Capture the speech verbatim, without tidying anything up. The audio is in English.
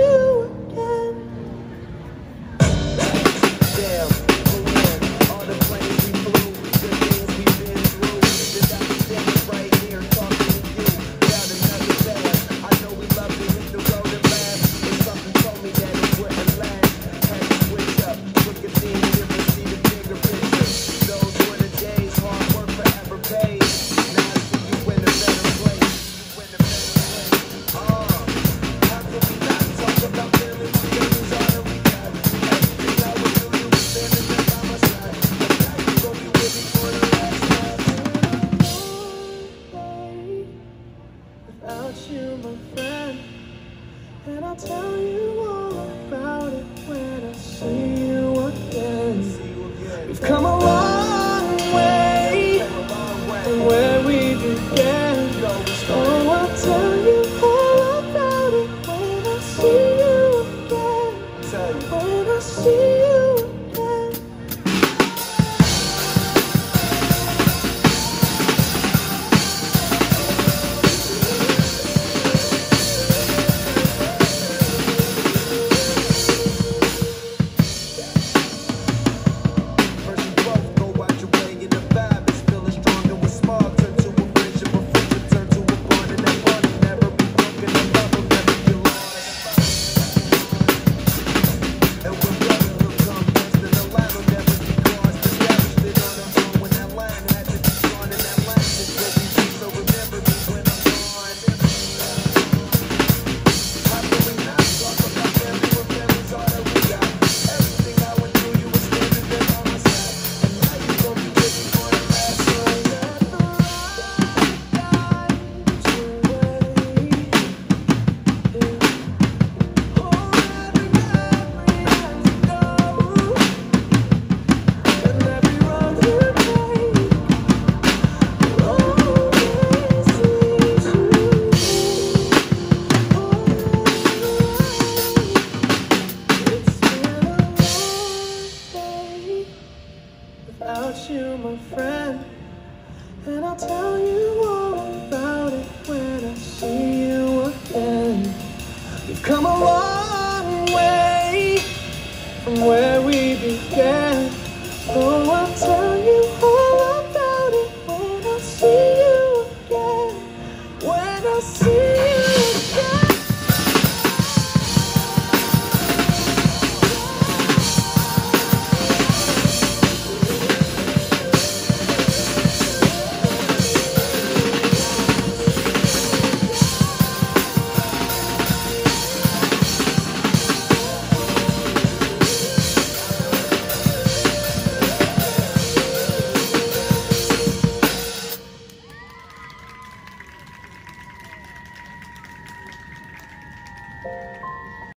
you. You, my friend, and I'll tell you.